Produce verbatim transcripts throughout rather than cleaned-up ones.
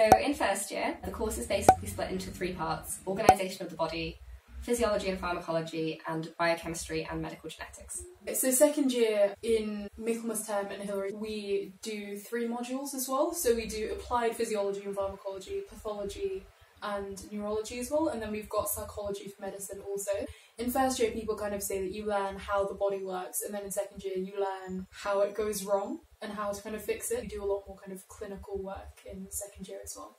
So in first year, the course is basically split into three parts: organisation of the body, physiology and pharmacology, and biochemistry and medical genetics. So second year in Michaelmas term and Hillary, we do three modules as well. So we do applied physiology and pharmacology, pathology and neurology as well, and then we've got psychology for medicine also. In first year, people kind of say that you learn how the body works, and then in second year you learn how it goes wrong and how to kind of fix it. We do a lot more kind of clinical work in second year as well.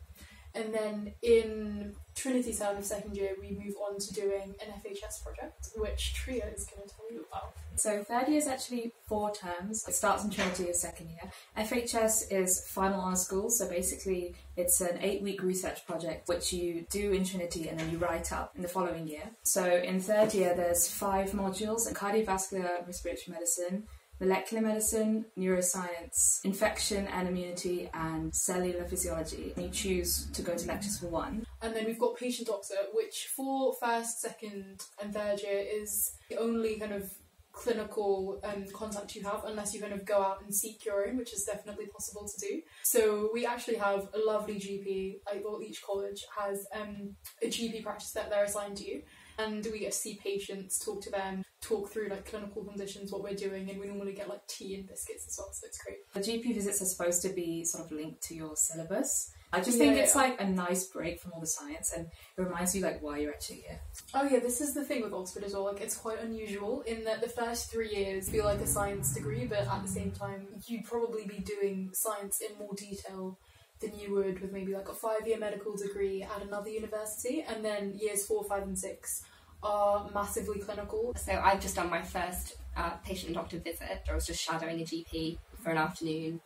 And then in Trinity term of second year, we move on to doing an F H S project, which Triya is going to tell you about. So third year is actually four terms. It starts in Trinity as second year. F H S is final honour school, so basically it's an eight-week research project which you do in Trinity and then you write up in the following year. So in third year, there's five modules: in cardiovascular and respiratory medicine, molecular medicine, neuroscience, infection and immunity, and cellular physiology. And you choose to go to lectures for one. And then we've got patient doctor, which for first, second and third year is the only kind of clinical um, contact you have, unless you kind of go out and seek your own, which is definitely possible to do. So we actually have a lovely G P. Like, well, each college has um, a G P practice that they're assigned to you, and we get to see patients, talk to them, talk through like clinical conditions, what we're doing, and we normally get like tea and biscuits as well, so it's great. The G P visits are supposed to be sort of linked to your syllabus. I just yeah, think it's yeah. like a nice break from all the science, and it reminds you like why you're actually here. Oh yeah, this is the thing with Oxford as well, like it's quite unusual in that the first three years feel like a science degree, but at the same time you'd probably be doing science in more detail than you would with maybe like a five-year medical degree at another university. And then years four, five and six are massively clinical. So I've just done my first uh, patient and doctor visit. I was just shadowing a G P for an afternoon.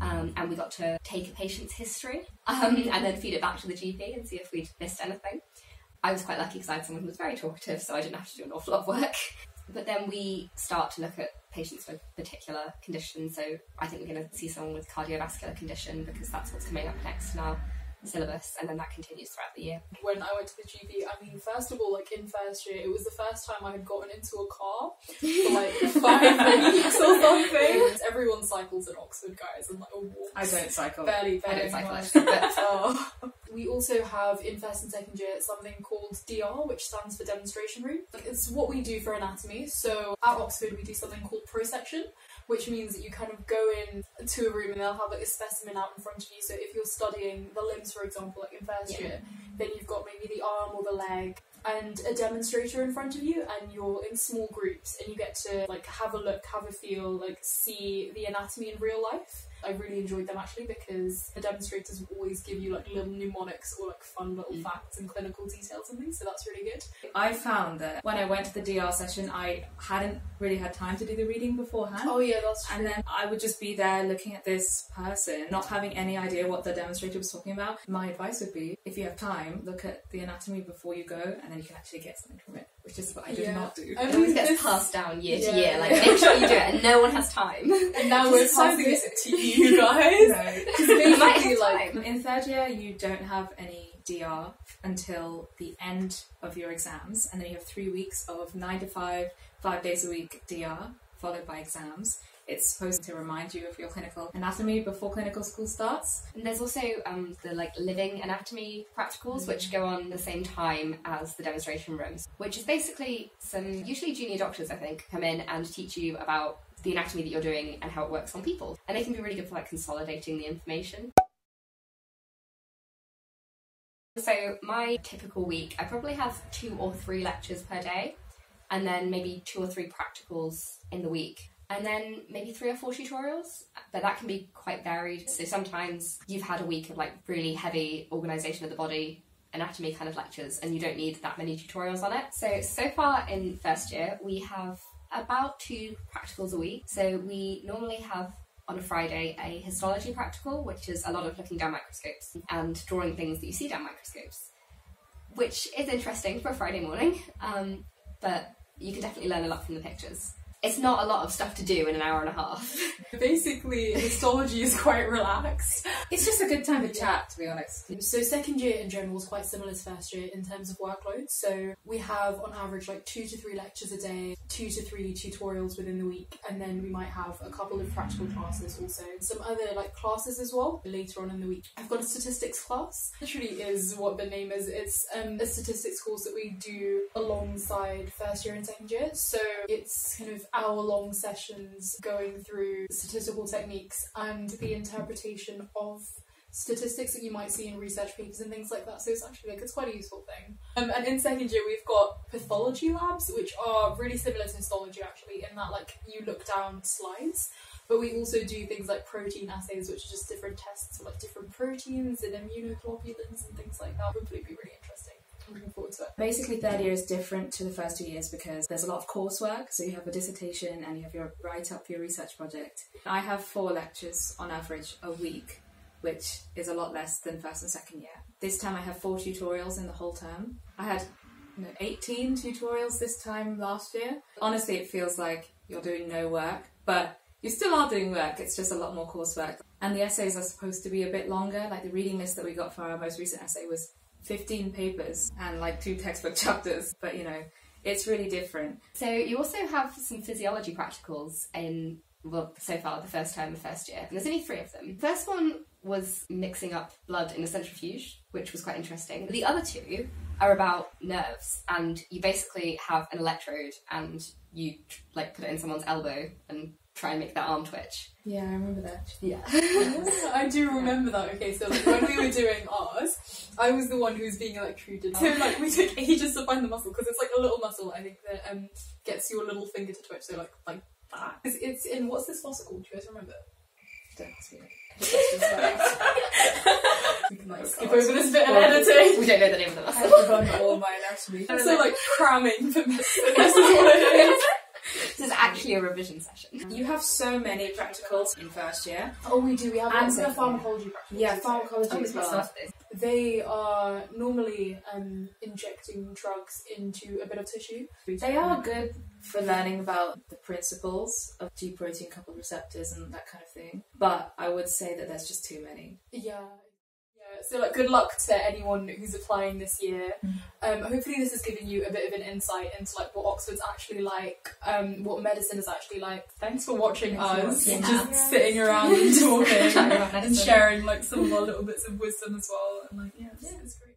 Um, and we got to take a patient's history um, and then feed it back to the G P and see if we'd missed anything. I was quite lucky because I had someone who was very talkative, so I didn't have to do an awful lot of work. But then we start to look at patients with particular conditions. So I think we're going to see someone with cardiovascular condition because that's what's coming up next in our syllabus, and then that continues throughout the year. When I went to the G P, I mean, first of all, like in first year, it was the first time I had gotten into a car for like five weeks or something. Everyone cycles at Oxford, guys, and like a walk. I don't cycle. Barely, barely. I don't much. cycle. But, oh. We also have in first and second year something called D R, which stands for demonstration room. It's what we do for anatomy. So at Oxford we do something called prosection, which means that you kind of go in to a room and they'll have like a specimen out in front of you. So if you're studying the limbs, for example, like in first yeah. year, then you've got maybe the arm or the leg and a demonstrator in front of you, and you're in small groups and you get to like have a look, have a feel, like see the anatomy in real life. I really enjoyed them actually because the demonstrators would always give you like little mnemonics or like fun little mm. facts and clinical details and things, so that's really good. I found that when I went to the D R session, I hadn't really had time to do the reading beforehand. Oh yeah, that's true. And then I would just be there looking at this person, not having any idea what the demonstrator was talking about. My advice would be, if you have time, look at the anatomy before you go, and then you can actually get something from it, which is what I did yeah. not do. I mean, it always gets this... passed down year yeah. to year, like make sure you do it, and no one has time. And now we're passing it to you. You guys, because no. you might be like in third year you don't have any D R until the end of your exams, and then you have three weeks of nine to five, five days a week D R followed by exams. It's supposed to remind you of your clinical anatomy before clinical school starts. And there's also um, the like living anatomy practicals, mm. which go on the same time as the demonstration rooms, which is basically some usually junior doctors I think come in and teach you about the anatomy that you're doing and how it works on people. And they can be really good for like consolidating the information. So my typical week, I probably have two or three lectures per day, and then maybe two or three practicals in the week, and then maybe three or four tutorials, but that can be quite varied. So sometimes you've had a week of like really heavy organisation of the body, anatomy kind of lectures, and you don't need that many tutorials on it. So, so far in first year, we have about two practicals a week. So we normally have on a Friday a histology practical, which is a lot of looking down microscopes and drawing things that you see down microscopes, which is interesting for a Friday morning, um, but you can definitely learn a lot from the pictures. it's not a lot of stuff to do in an hour and a half. Basically, histology is quite relaxed. It's just a good time to chat, to be honest. So second year in general is quite similar to first year in terms of workload. So we have on average like two to three lectures a day, two to three tutorials within the week, and then we might have a couple of practical classes also. Some other like classes as well later on in the week. I've got a statistics class. Literally is what the name is. It's um, a statistics course that we do alongside first year and second year. So it's kind of hour-long sessions going through statistical techniques and the interpretation of statistics that you might see in research papers and things like that, so it's actually like it's quite a useful thing. Um, and in second year we've got pathology labs, which are really similar to histology actually, in that like you look down slides, but we also do things like protein assays, which are just different tests for like different proteins and immunoglobulins and things like that. Hopefully it'll be really interesting. I'm looking forward to it. Basically, third year is different to the first two years because there's a lot of coursework. So you have a dissertation and you have your write-up for your research project. I have four lectures on average a week, which is a lot less than first and second year. This time I have four tutorials in the whole term. I had you know, eighteen tutorials this time last year. Honestly, it feels like you're doing no work, but you still are doing work, it's just a lot more coursework. And the essays are supposed to be a bit longer, like the reading list that we got for our most recent essay was fifteen papers and like two textbook chapters, but you know, it's really different. So you also have some physiology practicals in, well, so far the first term of first year, and there's only three of them. The first one was mixing up blood in a centrifuge, which was quite interesting. The other two are about nerves, and you basically have an electrode and you like put it in someone's elbow and try and make that arm twitch. Yeah, I remember that. Yeah. yeah I do remember yeah. that. Okay, so like when we were doing ours, I was the one who was being electrocuted. So like we took ages to find the muscle because it's like a little muscle, I think, that um gets your little finger to twitch, so like like that. It's, it's in, what's this muscle called? Do you guys remember? Don't ask me. We can like skip over this bit and edit it. We don't know the name of the muscle. I've forgotten all my anatomy. So like cramming for this is what it is. This is actually a revision session. You have so many practicals in first year. Oh, we do. We have and a pharmacology practical. Yeah, pharmacology oh, as well. They are normally um, injecting drugs into a bit of tissue. They are good for learning about the principles of G-protein coupled receptors and that kind of thing. But I would say that there's just too many. Yeah. So like good luck to anyone who's applying this year. Um, hopefully this has given you a bit of an insight into like what Oxford's actually like, um, what medicine is actually like. Thanks for watching Thanks us, for watching just us. sitting around and talking and sharing like some of our little bits of wisdom as well. And like yeah, it's, yeah. it's great.